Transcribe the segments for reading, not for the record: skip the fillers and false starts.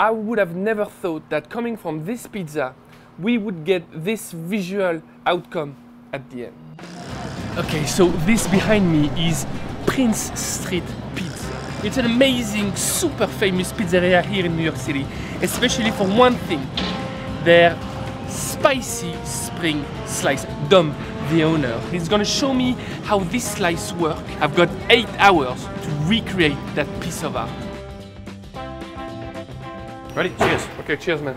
I would have never thought that coming from this pizza, we would get this visual outcome at the end. Okay, so this behind me is Prince Street Pizza. It's an amazing, super famous pizzeria here in New York City, especially for one thing, their spicy spring slice. Dom, the owner, is gonna show me how this slice works. I've got 8 hours to recreate that piece of art. Ready? Cheers. Okay, cheers, man.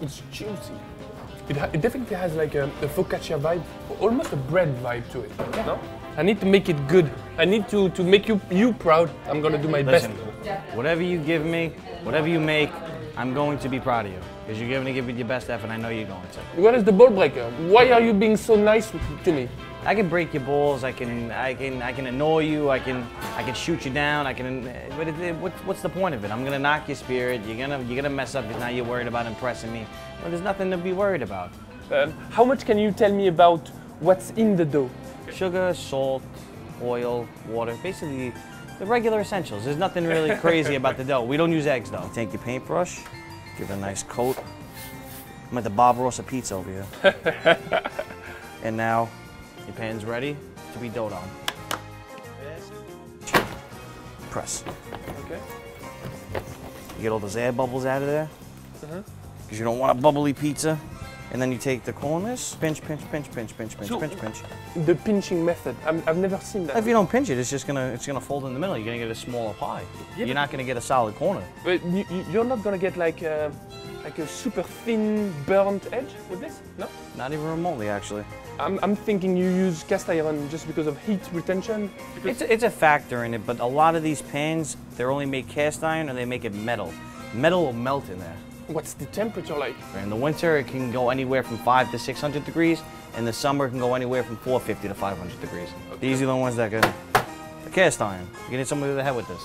It's juicy. It definitely has like a focaccia vibe, almost a bread vibe to it. Yeah. No? I need to make it good. I need to make you proud. I'm gonna do my best. Whatever you give me, whatever you make, I'm going to be proud of you. Because you're going to give it your best effort and I know you're going to. What is the ball breaker? Why are you being so nice to me? I can break your balls, I can annoy you, I can shoot you down, what's the point of it? I'm gonna knock your spirit, you're gonna mess up because now you're worried about impressing me. Well, there's nothing to be worried about. How much can you tell me about what's in the dough? Sugar, salt, oil, water, basically the regular essentials. There's nothing really crazy about the dough. We don't use eggs though. Take your paintbrush, give it a nice coat. I'm at the Barbarossa pizza over here. And now, your pan's ready to be doughed on. Press. Okay. You get all those air bubbles out of there. Because you don't want a bubbly pizza. And then you take the corners, pinch. The pinching method, I've never seen that. If you don't pinch it, it's gonna fold in the middle. You're gonna get a smaller pie. Yeah, you're not gonna get a solid corner. But you're not gonna get like a super thin burnt edge with this? No? Not even remotely, actually. I'm thinking you use cast iron just because of heat retention? It's a factor in it, but a lot of these pans, they're only made cast iron or they make it metal. Metal will melt in there. What's the temperature like? In the winter, it can go anywhere from 500 to 600 degrees. In the summer, it can go anywhere from 450 to 500 degrees. Okay. These are the ones that can... Cast iron. You're gonna hit somebody in the head with this.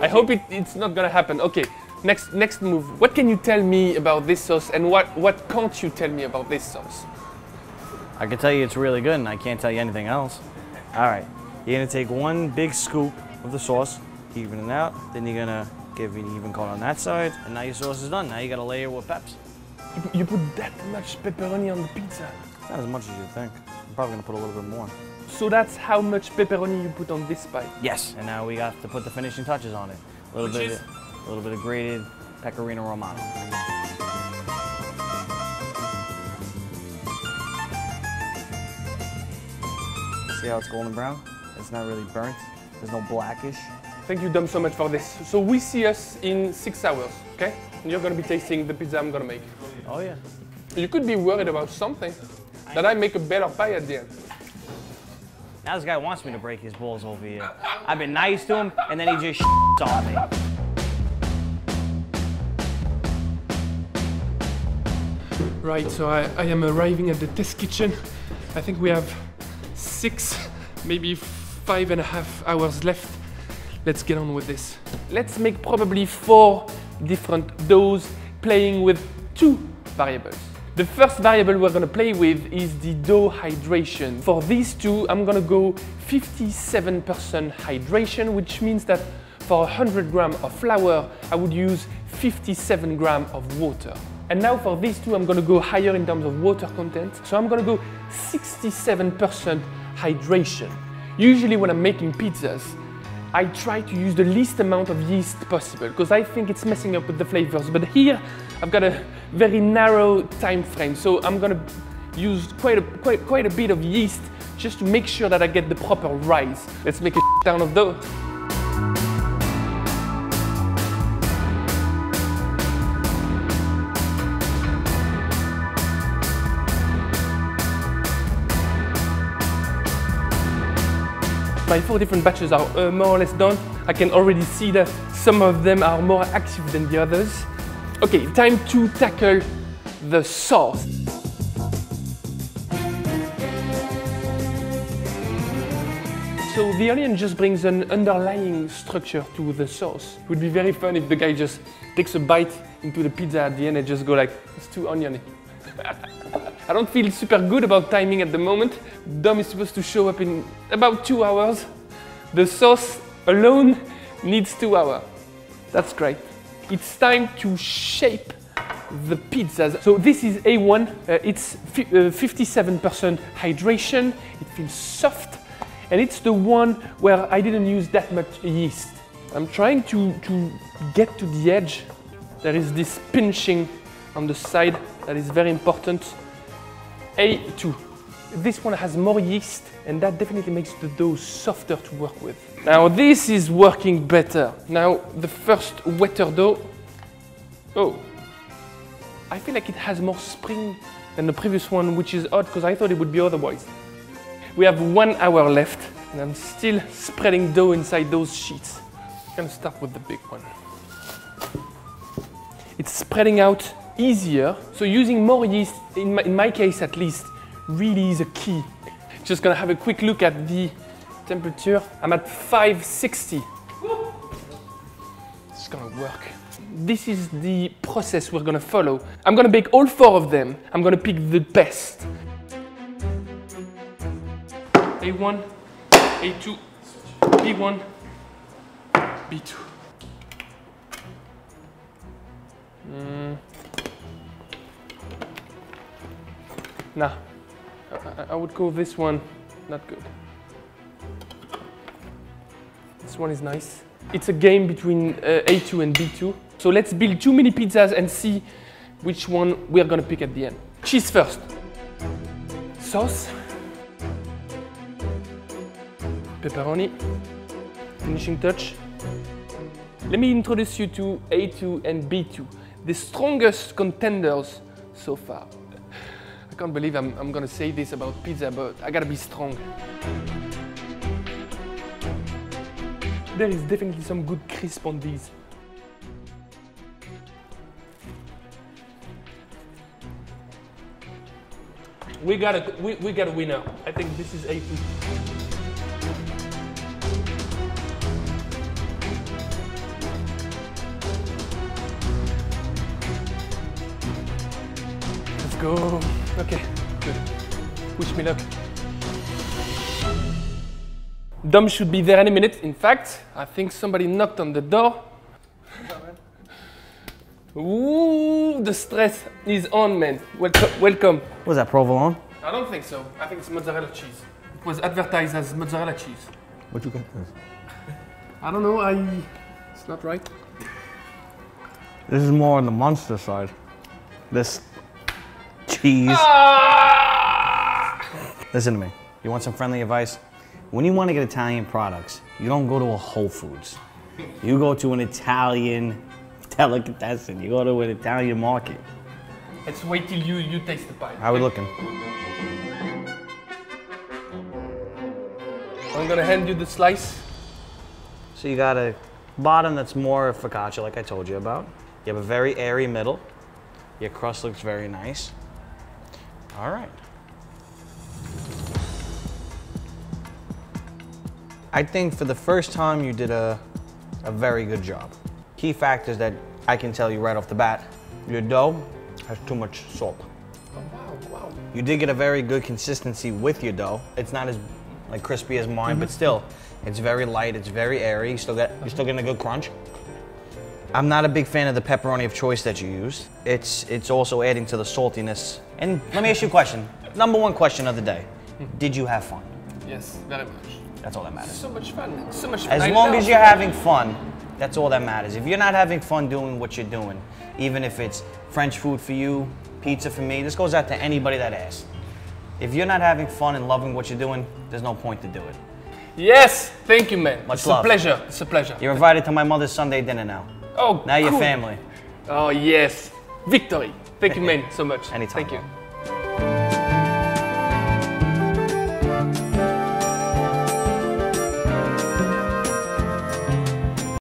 I hope it's not gonna happen. Okay. Next move. What can you tell me about this sauce and what can't you tell me about this sauce? I can tell you it's really good and I can't tell you anything else. All right, you're gonna take one big scoop of the sauce, even it out, then you're gonna give it an even coat on that side, and now your sauce is done. Now you gotta layer with peps. You put that much pepperoni on the pizza? It's not as much as you think. I'm probably gonna put a little bit more. So that's how much pepperoni you put on this pie? Yes, and now we got to put the finishing touches on it. A little bit of grated Pecorino Romano. See how it's golden brown? It's not really burnt. There's no blackish. Thank you, Dom, so much for this. So we see us in 6 hours, okay? And you're gonna be tasting the pizza I'm gonna make. Oh yeah. You could be worried about something, that I make a better pie at the end. Now this guy wants me to break his balls over here. I've been nice to him, and then he just shits on me. Right, so I am arriving at the test kitchen. I think we have 6, maybe 5.5 hours left. Let's get on with this. Let's make probably 4 different doughs, playing with 2 variables. The first variable we're gonna play with is the dough hydration. For these 2, I'm gonna go 57% hydration, which means that for 100 grams of flour, I would use 57 grams of water. And now for these 2, I'm gonna go higher in terms of water content. So I'm gonna go 67% hydration. Usually when I'm making pizzas, I try to use the least amount of yeast possible because I think it's messing up with the flavors. But here, I've got a very narrow time frame. So I'm gonna use quite a bit of yeast just to make sure that I get the proper rise. Let's make a ton of dough. My 4 different batches are more or less done. I can already see that some of them are more active than the others. Okay, time to tackle the sauce. So the onion just brings an underlying structure to the sauce. It would be very fun if the guy just takes a bite into the pizza at the end and just go like, it's too oniony. I don't feel super good about timing at the moment. Dom is supposed to show up in about 2 hours. The sauce alone needs 2 hours. That's great. It's time to shape the pizzas. So this is A1, it's 57% hydration, it feels soft, and it's the one where I didn't use that much yeast. I'm trying to get to the edge. There is this pinching on the side that is very important. A2. This one has more yeast, and that definitely makes the dough softer to work with. Now this is working better. Now the first wetter dough. Oh, I feel like it has more spring than the previous one, which is odd because I thought it would be otherwise. We have 1 hour left, and I'm still spreading dough inside those sheets. I'm gonna start with the big one. It's spreading out easier, so using more yeast, in my case at least, really is a key. Just gonna have a quick look at the temperature. I'm at 560. It's gonna work. This is the process we're gonna follow. I'm gonna bake all four of them. I'm gonna pick the best. A1, A2, B1, B2. Nah, I would call this one not good. This one is nice. It's a game between A2 and B2. So let's build two mini pizzas and see which one we're gonna pick at the end. Cheese first. Sauce. Pepperoni. Finishing touch. Let me introduce you to A2 and B2, the strongest contenders so far. I can't believe I'm gonna say this about pizza, but I gotta be strong. There is definitely some good crisp on these. We got a winner. I think this is A2. Go. Okay, good. Wish me luck. Dom should be there any minute. In fact, I think somebody knocked on the door. Ooh, the stress is on, man. Welcome. Was that provolone? I don't think so. I think it's mozzarella cheese. It was advertised as mozzarella cheese. What you got this? I don't know. It's not right. This is more on the monster side. This. Listen to me. You want some friendly advice? When you want to get Italian products, you don't go to a Whole Foods. You go to an Italian delicatessen. You go to an Italian market. Let's wait till you taste the pie. How are we looking? I'm gonna hand you the slice. So you got a bottom that's more focaccia, like I told you about. You have a very airy middle. Your crust looks very nice. All right. I think for the first time you did a very good job. Key factors that I can tell you right off the bat, your dough has too much salt. Oh, wow. You did get a very good consistency with your dough. It's not as like crispy as mine, but still, it's very light, it's very airy. You're still getting a good crunch. I'm not a big fan of the pepperoni of choice that you used. It's also adding to the saltiness. And let me ask you a question. Number one question of the day. Did you have fun? Yes, very much. That's all that matters. So much fun, so much fun. As long as you're having fun, that's all that matters. If you're not having fun doing what you're doing, even if it's French food for you, pizza for me, this goes out to anybody that asks. If you're not having fun and loving what you're doing, there's no point to do it. Yes, thank you, man. Much love. It's a pleasure, it's a pleasure. You're invited to my mother's Sunday dinner now. Oh, now cool. Your family. Oh, yes. Victory. Thank you, man, so much. Anytime. Thank you.